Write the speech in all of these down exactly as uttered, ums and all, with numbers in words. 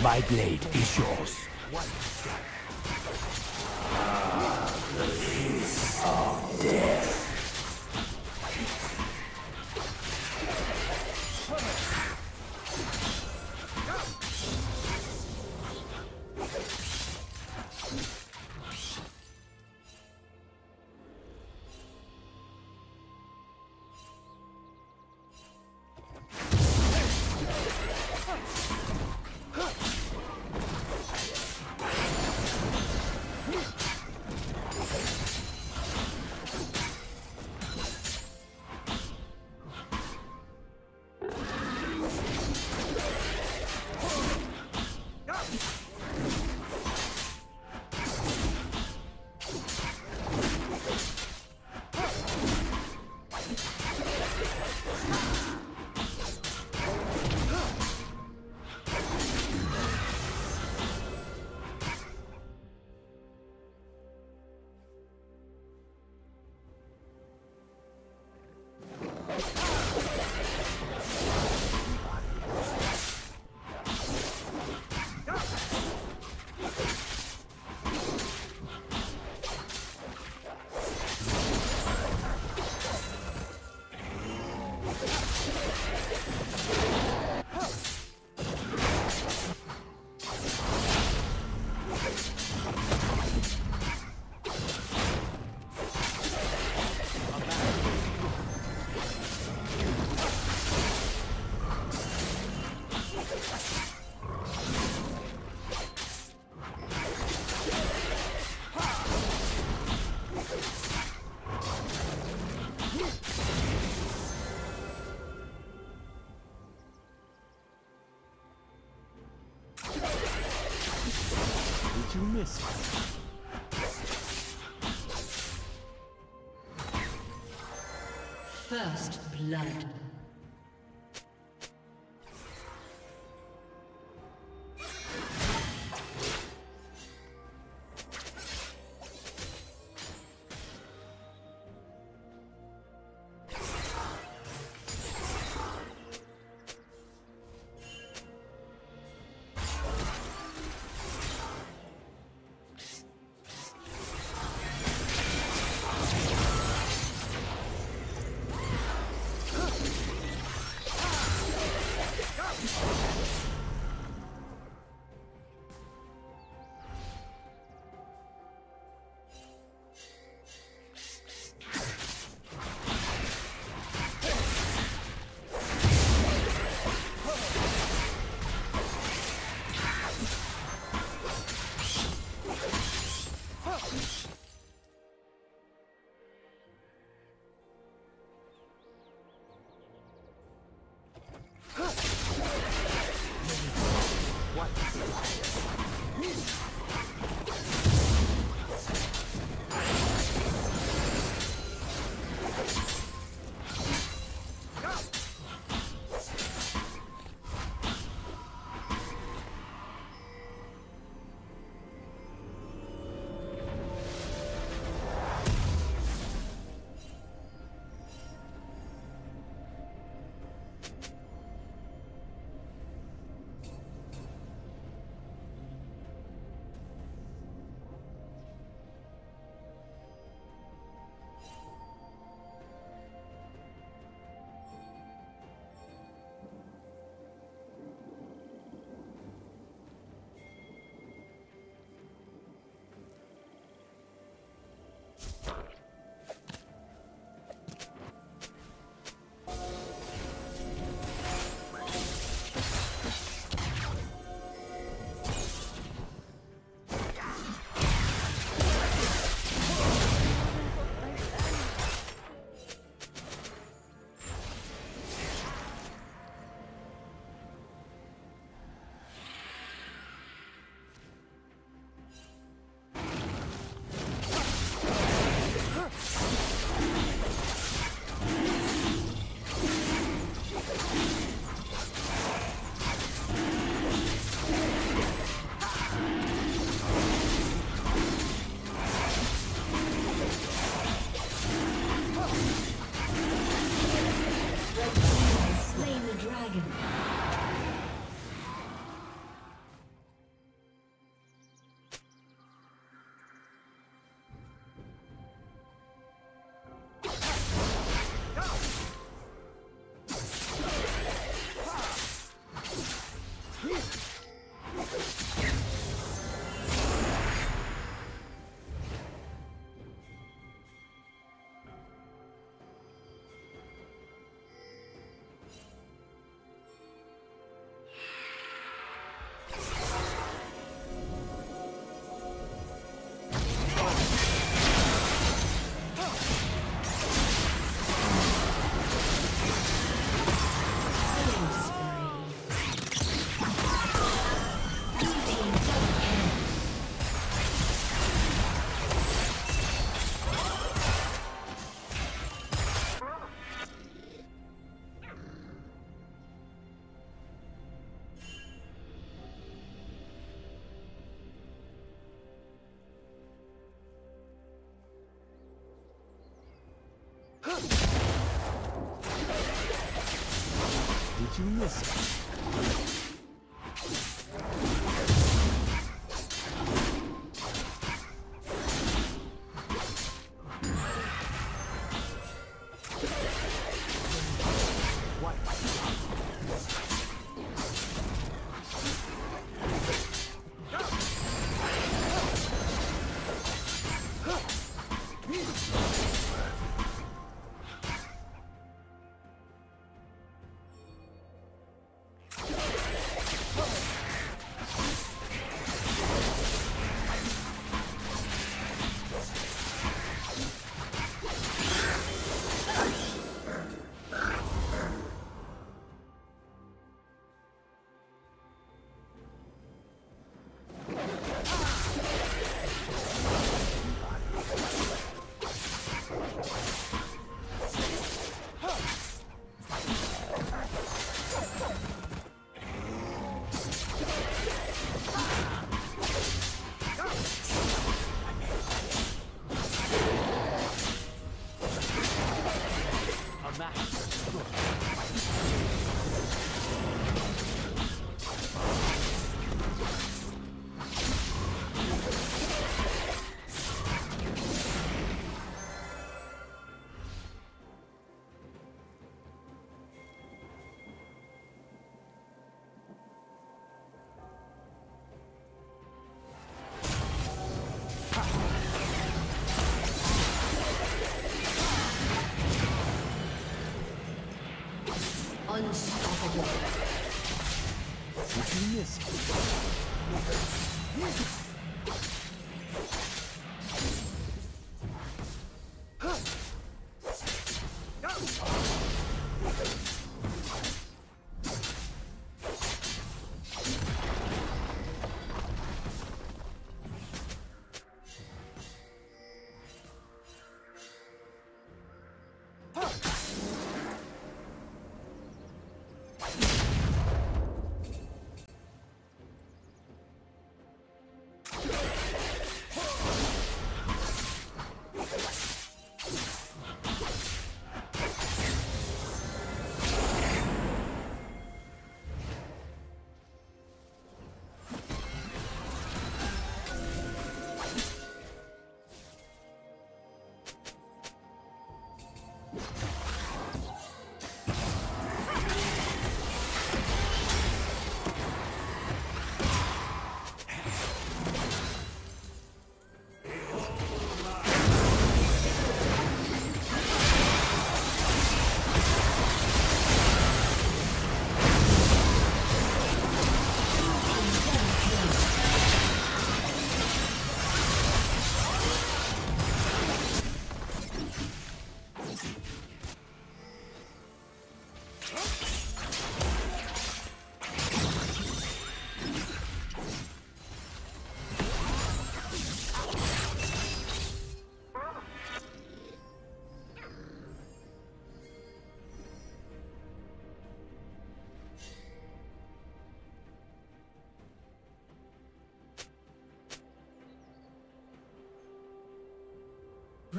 My blade is yours. Ah, the peace of death. You miss it. First blood. Good. Did you miss it? Unstoppable. Did you miss it?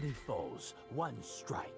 many foes, one strike.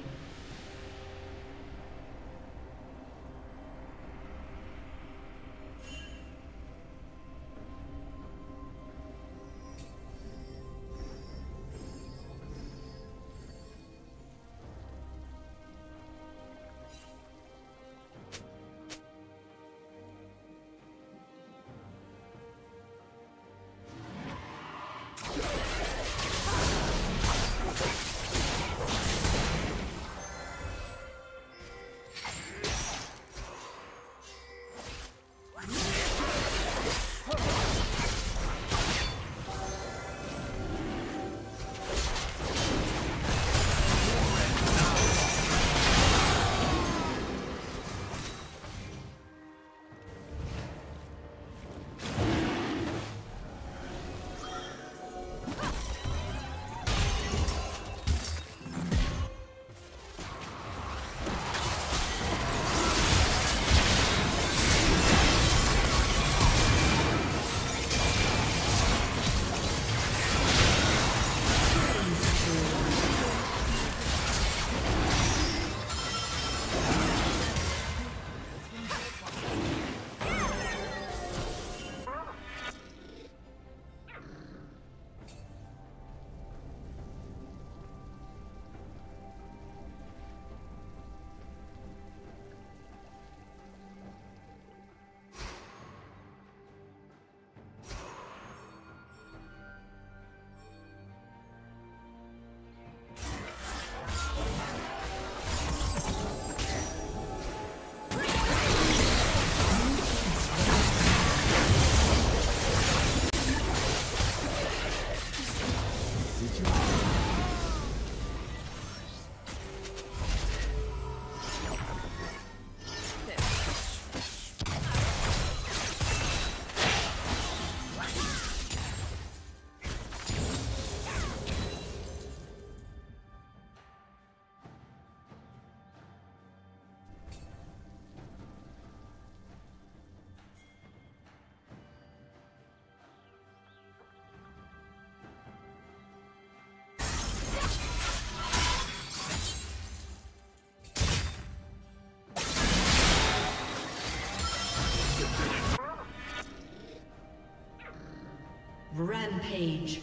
Rampage.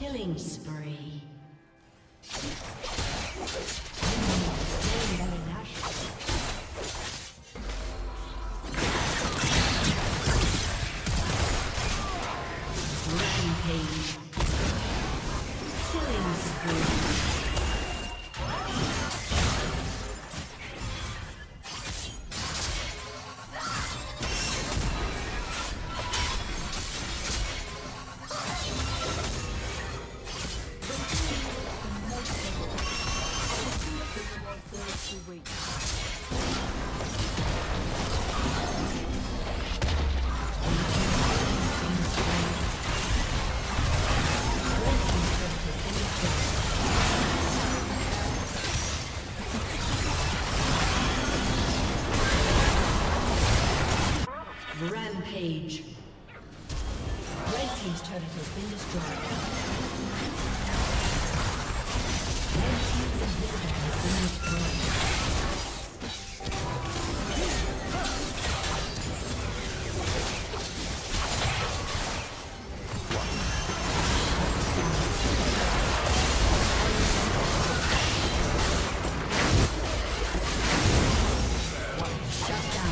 Killing spree. Rampage. Killing spree. Rampage. Red team's turret has been destroyed. Red team's inhibitor has been destroyed. Shut down.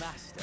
Master.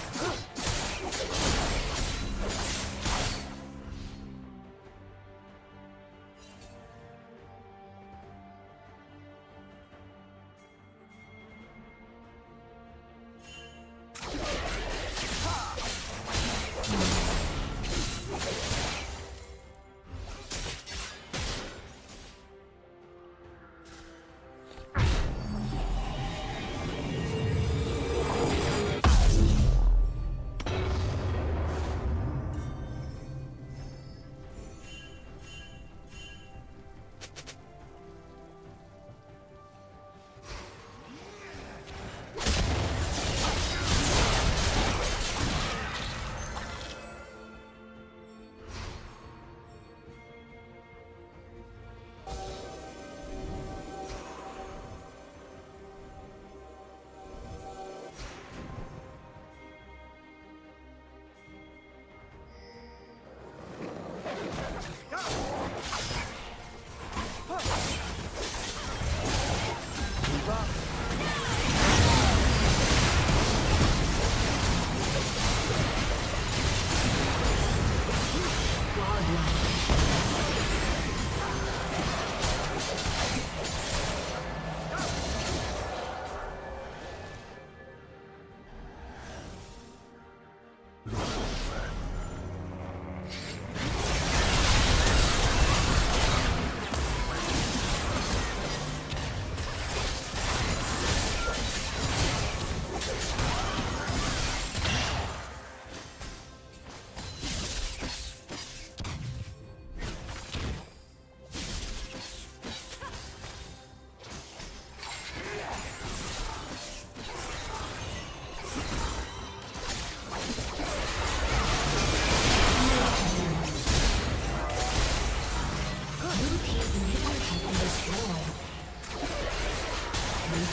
Blue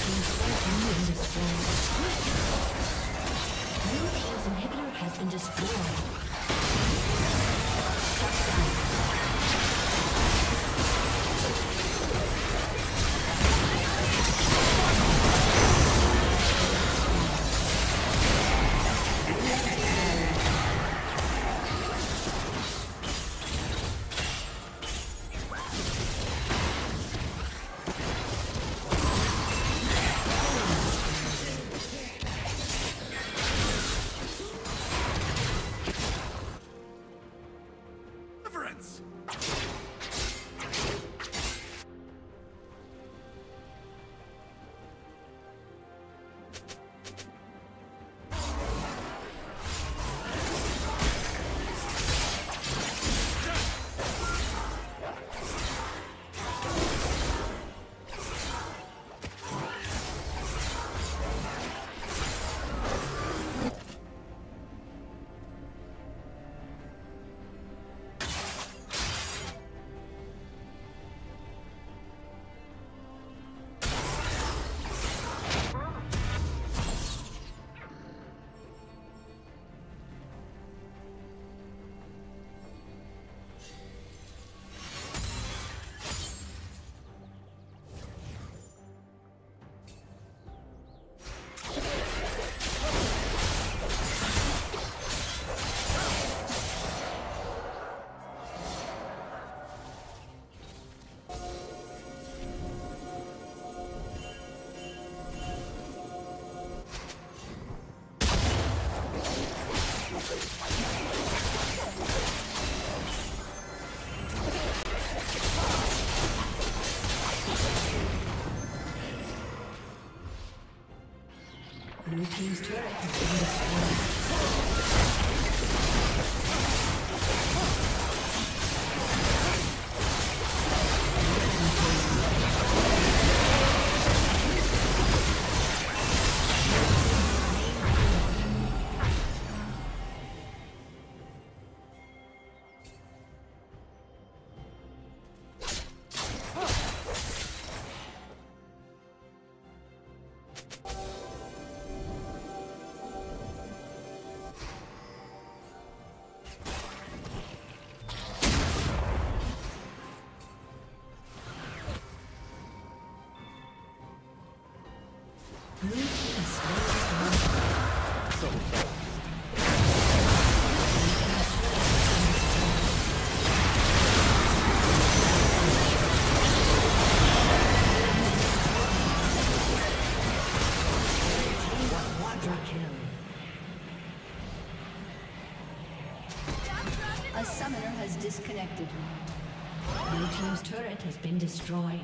team's turret has been destroyed.